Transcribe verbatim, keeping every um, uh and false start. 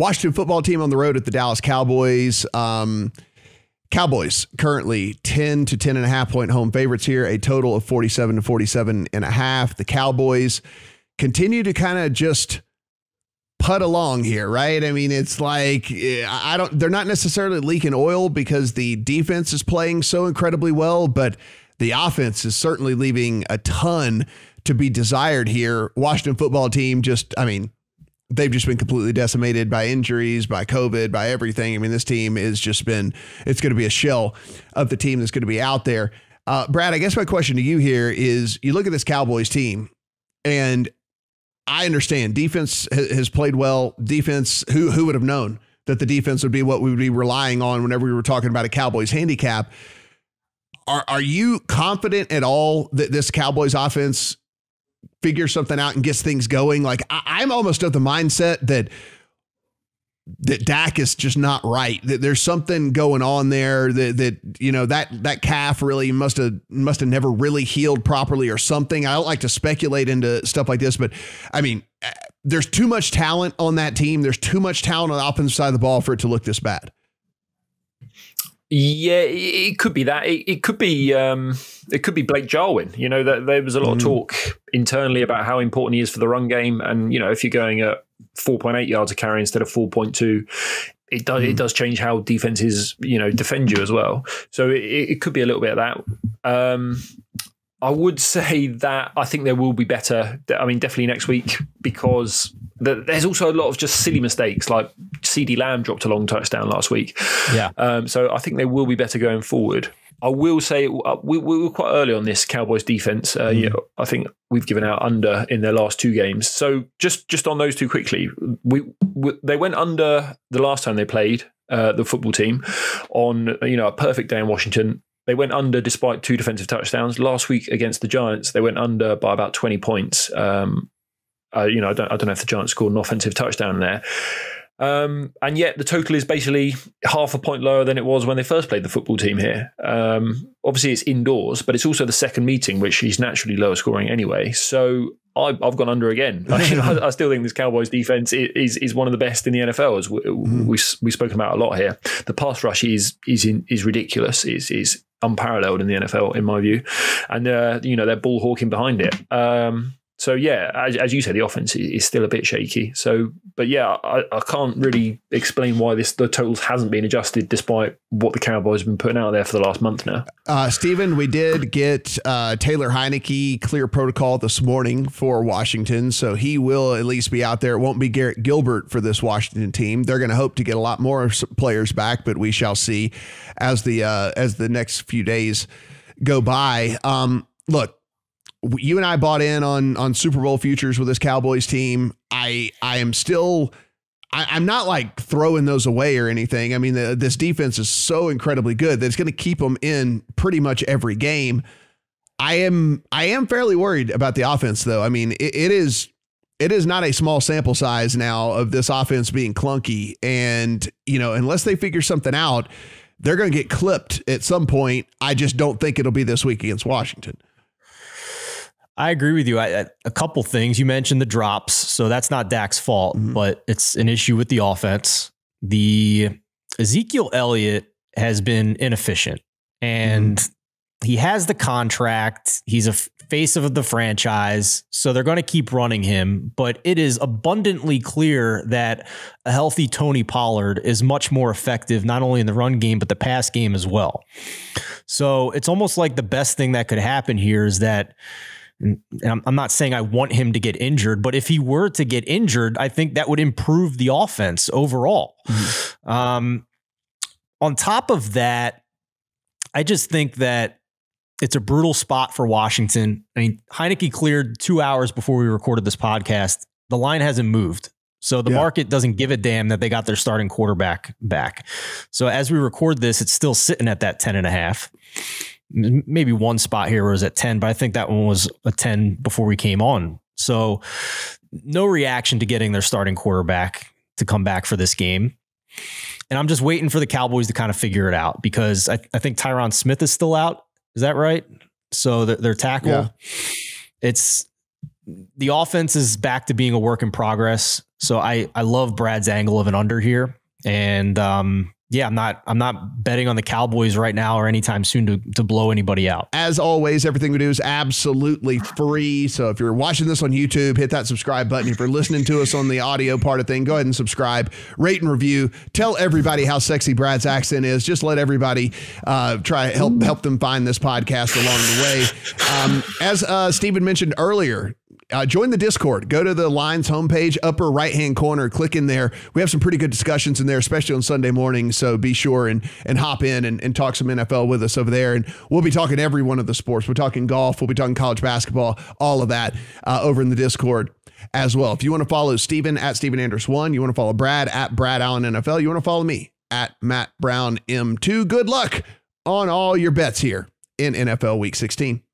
Washington football team on the road at the Dallas Cowboys. Um, Cowboys currently ten to ten and a half point home favorites here, a total of forty-seven to forty-seven and a half. The Cowboys continue to kind of just put along here, right? I mean, it's like, I don't, they're not necessarily leaking oil because the defense is playing so incredibly well, but the offense is certainly leaving a ton to be desired here. Washington football team just, I mean, they've just been completely decimated by injuries, by COVID, by everything. I mean, this team has just been, it's going to be a shell of the team that's going to be out there. Uh, Brad, I guess my question to you here is, you look at this Cowboys team, and I understand defense has played well. Defense, who, who would have known that the defense would be what we would be relying on whenever we were talking about a Cowboys handicap? Are, are you confident at all that this Cowboys offense figure something out and gets things going? Like, I, I'm almost of the mindset that that Dak is just not right. That there's something going on there that, that, you know, that, that calf really must have, must have never really healed properly or something. I don't like to speculate into stuff like this, but I mean, there's too much talent on that team. There's too much talent on the offensive side of the ball for it to look this bad. Yeah, it could be that. It, it could be um, it could be Blake Jarwin. You know, that there was a lot mm. of talk internally about how important he is for the run game, and you know, if you're going at four point eight yards a carry instead of four point two, it does mm. it does change how defenses, you know, defend you as well. So it, it could be a little bit of that. Um, I would say that I think there will be better. I mean, definitely next week, because there's also a lot of just silly mistakes. Like CeeDee Lamb dropped a long touchdown last week. Yeah. Um, so I think they will be better going forward. I will say we, we were quite early on this Cowboys defense. Uh, mm. yeah, I think we've given out under in their last two games. So just just on those two quickly, we, we they went under the last time they played uh, the football team on, you know, a perfect day in Washington. They went under despite two defensive touchdowns last week against the Giants. They went under by about twenty points. Um, uh, you know, I don't, I don't know if the Giants scored an offensive touchdown there, um, and yet the total is basically half a point lower than it was when they first played the football team here. Um, obviously, it's indoors, but it's also the second meeting, which is naturally lower scoring anyway. So I, I've gone under again. Like, you know, I, I still think this Cowboys defense is, is is one of the best in the N F L. As we, mm. we we've spoken about a lot here, the pass rush is is in, is ridiculous. Is is unparalleled in the N F L, in my view, and uh, you know, they're ball hawking behind it. Um, so yeah, as, as you say, the offense is still a bit shaky. So, but yeah, I, I can't really explain why this the totals hasn't been adjusted despite what the Cowboys have been putting out there for the last month now. Uh, Steven, we did get uh, Taylor Heinicke clear protocol this morning for Washington, so he will at least be out there. It won't be Garrett Gilbert for this Washington team. They're going to hope to get a lot more players back, but we shall see as the uh, as the next few days go by. Um, look, you and I bought in on on Super Bowl futures with this Cowboys team. I I am still, I, I'm not like throwing those away or anything. I mean, the, this defense is so incredibly good that it's going to keep them in pretty much every game. I am I am fairly worried about the offense, though. I mean, it, it is it is not a small sample size now of this offense being clunky, and you know, unless they figure something out, they're going to get clipped at some point. I just don't think it'll be this week against Washington. I agree with you. I, a couple things. You mentioned the drops, so that's not Dak's fault, mm-hmm. but it's an issue with the offense. The Ezekiel Elliott has been inefficient, and mm-hmm. he has the contract. He's a face of the franchise, so they're going to keep running him, but it is abundantly clear that a healthy Tony Pollard is much more effective, not only in the run game, but the pass game as well. So it's almost like the best thing that could happen here is that, and I'm not saying I want him to get injured, but if he were to get injured, I think that would improve the offense overall. Mm-hmm. Um, on top of that, I just think that it's a brutal spot for Washington. I mean, Heinicke cleared two hours before we recorded this podcast. The line hasn't moved. So the yeah. market doesn't give a damn that they got their starting quarterback back. So as we record this, it's still sitting at that ten and a half. Maybe one spot here was at ten, but I think that one was a ten before we came on. So no reaction to getting their starting quarterback to come back for this game. And I'm just waiting for the Cowboys to kind of figure it out, because I, I think Tyron Smith is still out. Is that right? So their, their tackle, yeah. it's the offense is back to being a work in progress. So I, I love Brad's angle of an under here. And um, yeah, I'm not, I'm not betting on the Cowboys right now or anytime soon to, to blow anybody out. As always, everything we do is absolutely free. So if you're watching this on YouTube, hit that subscribe button. If you're listening to us on the audio part of thing, go ahead and subscribe, rate and review, tell everybody how sexy Brad's accent is. Just let everybody uh, try help, help them find this podcast along the way. Um, as uh, Steven mentioned earlier, Uh, join the Discord. Go to the Lines homepage, upper right-hand corner, click in there. We have some pretty good discussions in there, especially on Sunday morning. So be sure and and hop in and, and talk some N F L with us over there. And we'll be talking every one of the sports. We're talking golf. We'll be talking college basketball, all of that uh, over in the Discord as well. If you want to follow Steven at Steven Andrus one, you want to follow Brad at Brad Allen N F L, you want to follow me at Matt Brown M two. Good luck on all your bets here in N F L Week sixteen.